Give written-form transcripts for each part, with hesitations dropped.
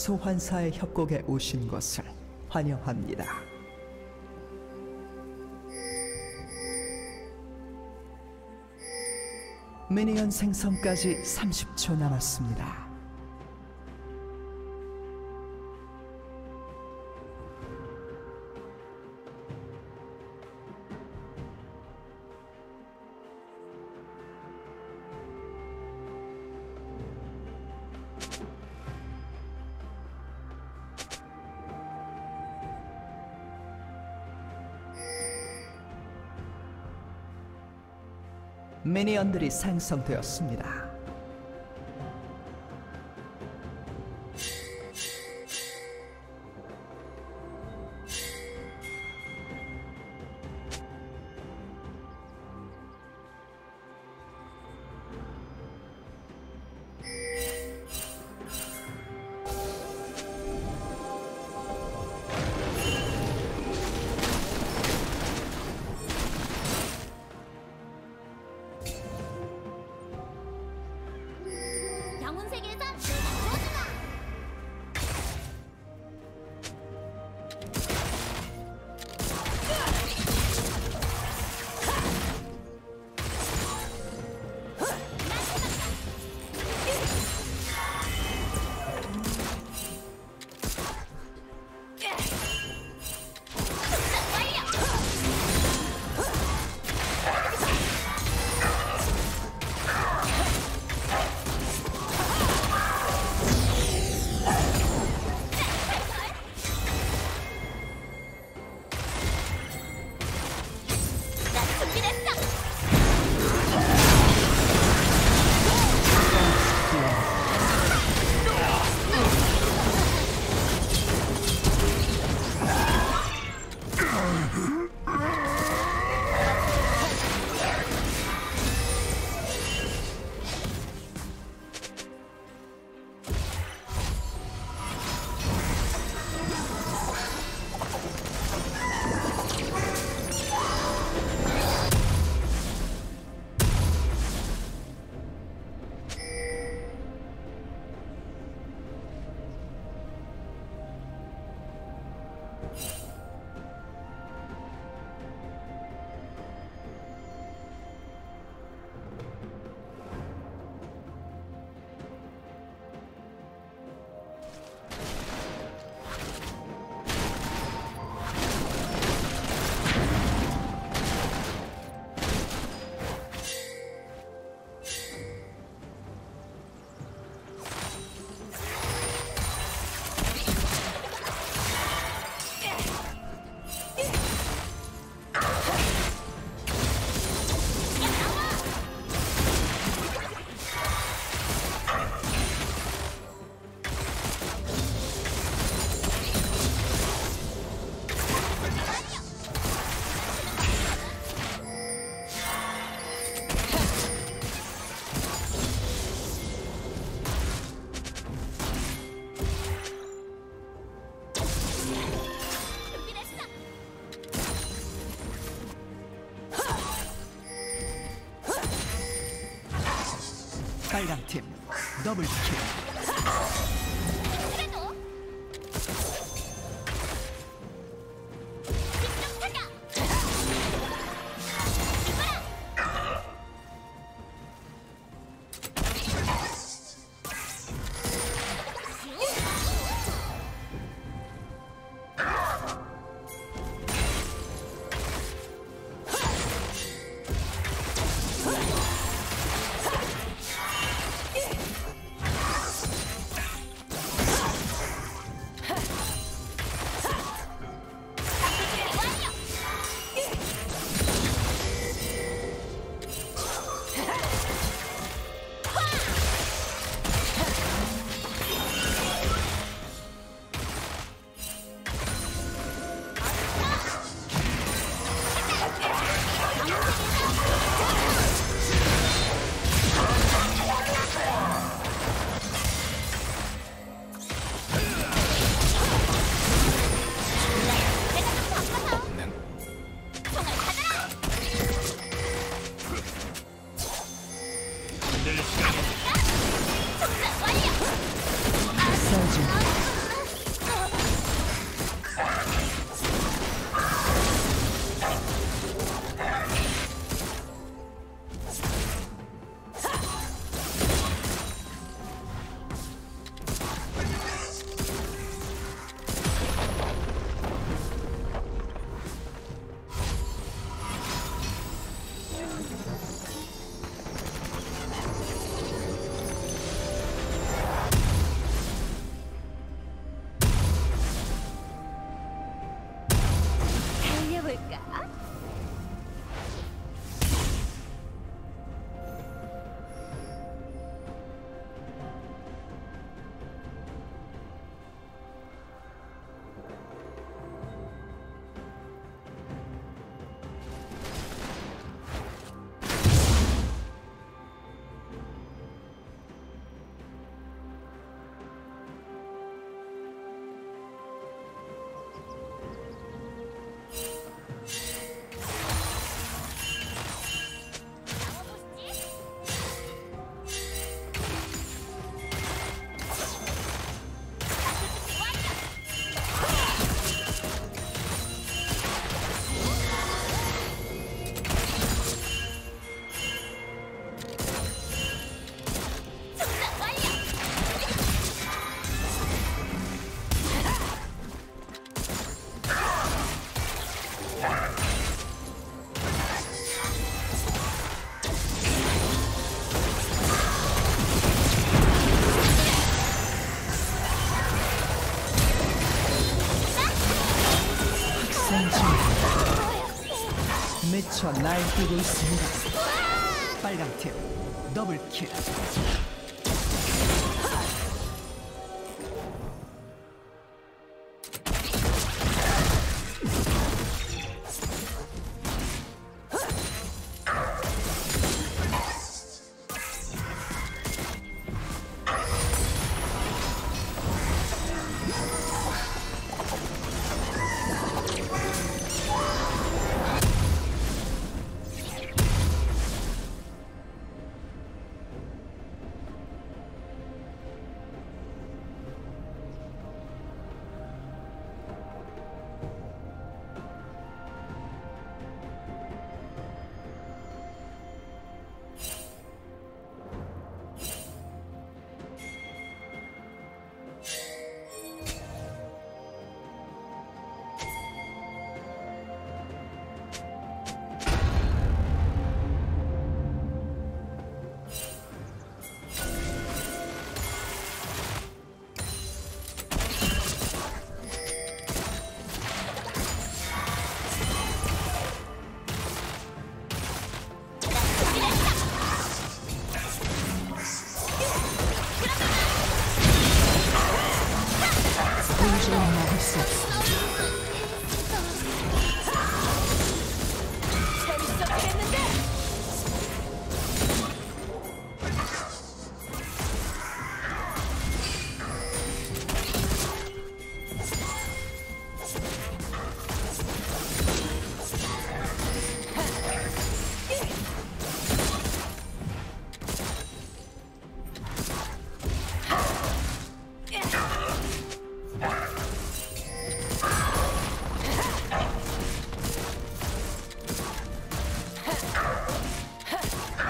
소환사의 협곡에 오신 것을 환영합니다. 미니언 생성까지 30초 남았습니다. 미니언들이 생성되었습니다. 빨강팀 더블킬. 있을까? 미쳐 날뛰고 있습니다. 빨강 팀 더블킬.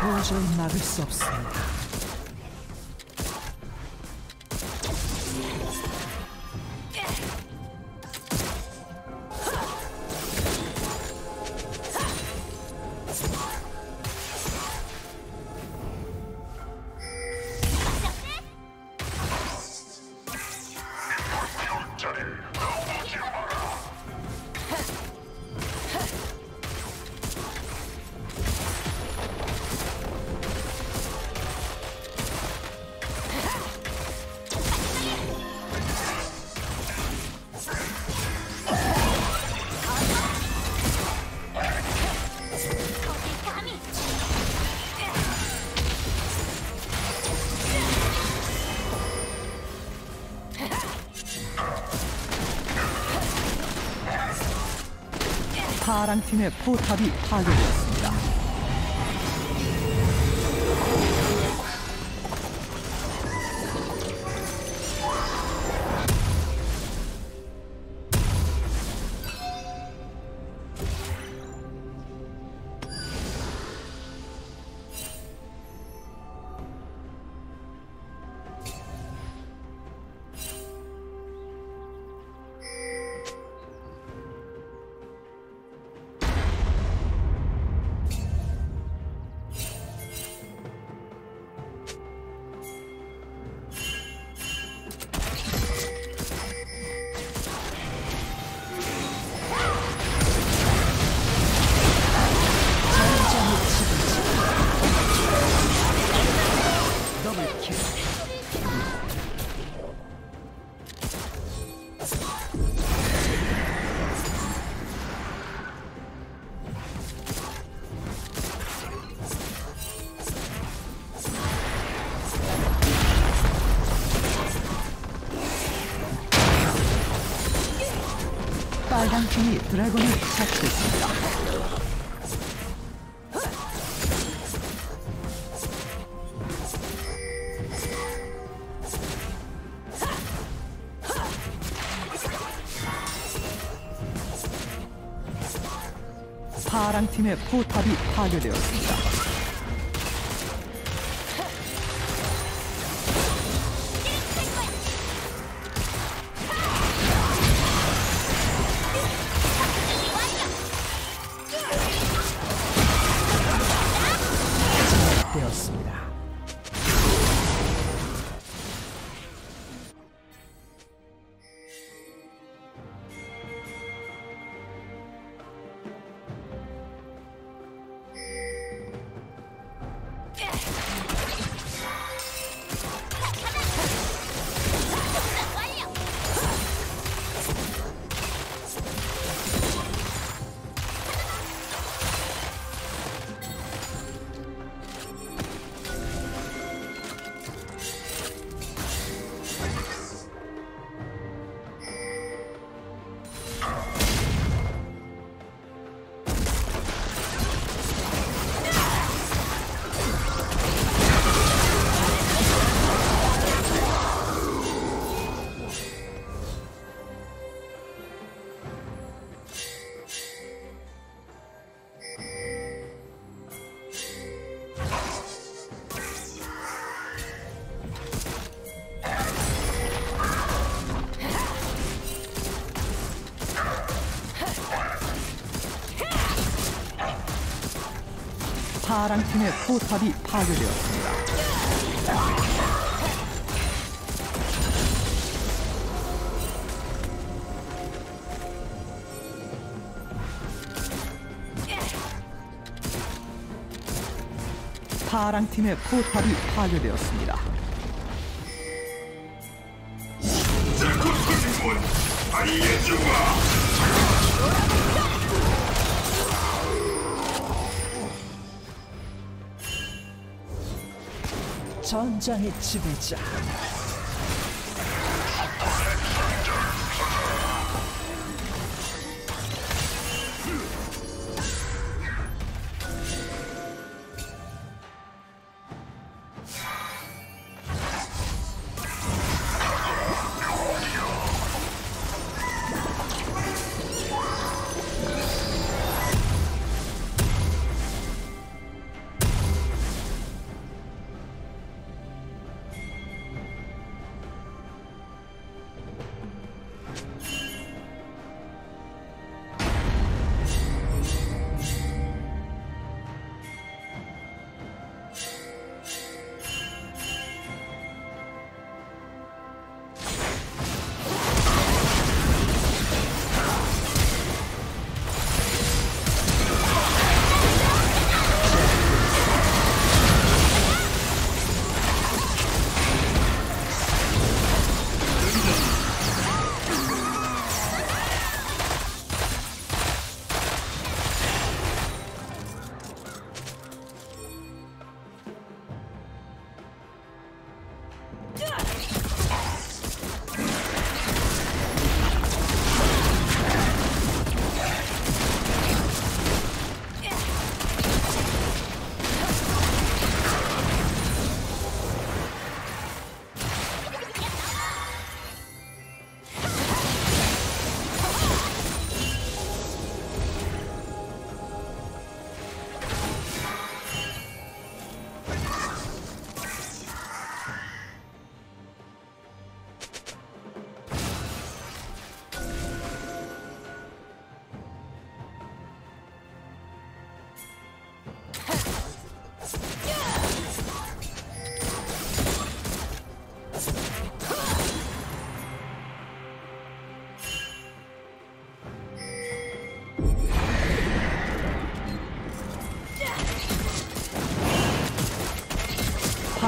도저히 막을 수 없습니다. 파랑팀의 포탑이 파괴되었습니다. 파란 팀이 드래곤을 처치했습니다. 파란 팀의 포탑이 파괴되었습니다. 파랑팀의 포탑이 파괴되었습니다. 파랑팀의 포탑이 파괴되었습니다. 전장의 지배자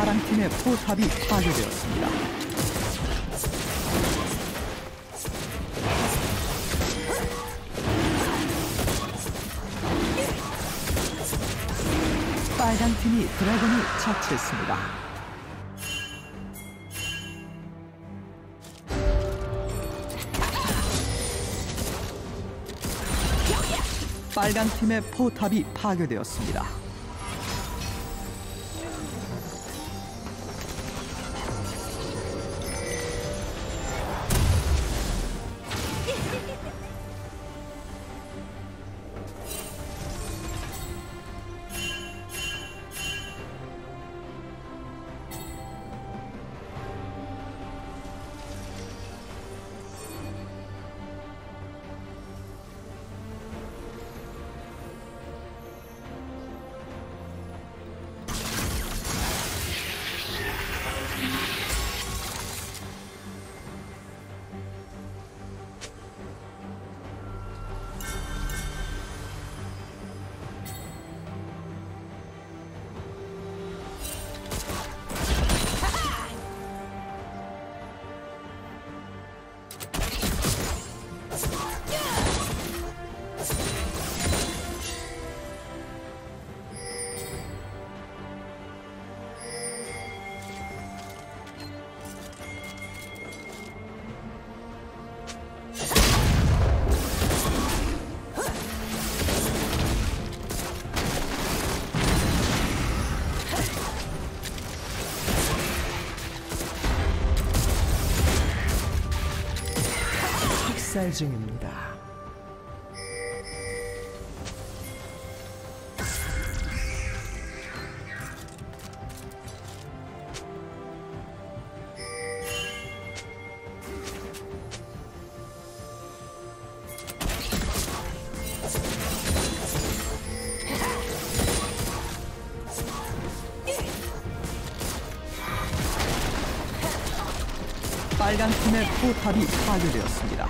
파랑팀의 포탑이 파괴되었습니다. 빨강팀이 드래곤을 처치했습니다. 빨간 팀의 포탑이 파괴되었습니다. 학살 중입니다. 빨간 팀의 포탑이 파괴되었습니다.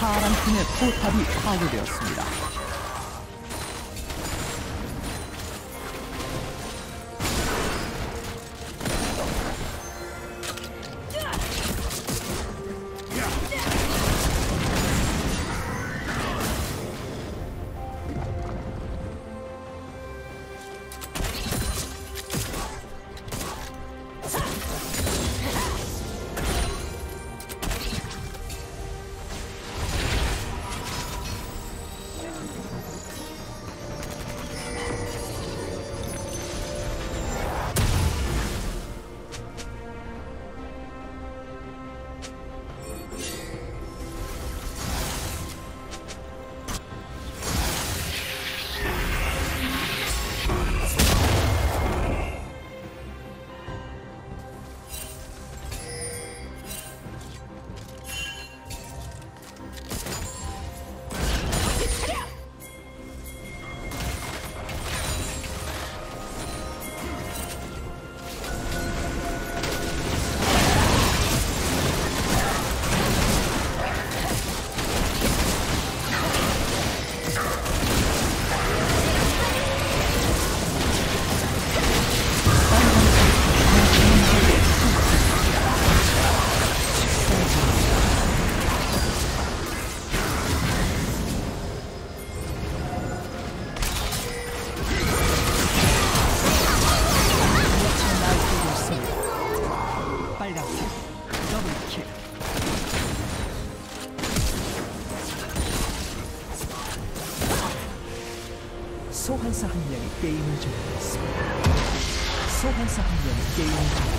파란 팀의 포탑이 파괴되었습니다. 소환사 한 명이 게임을 종료했습니다.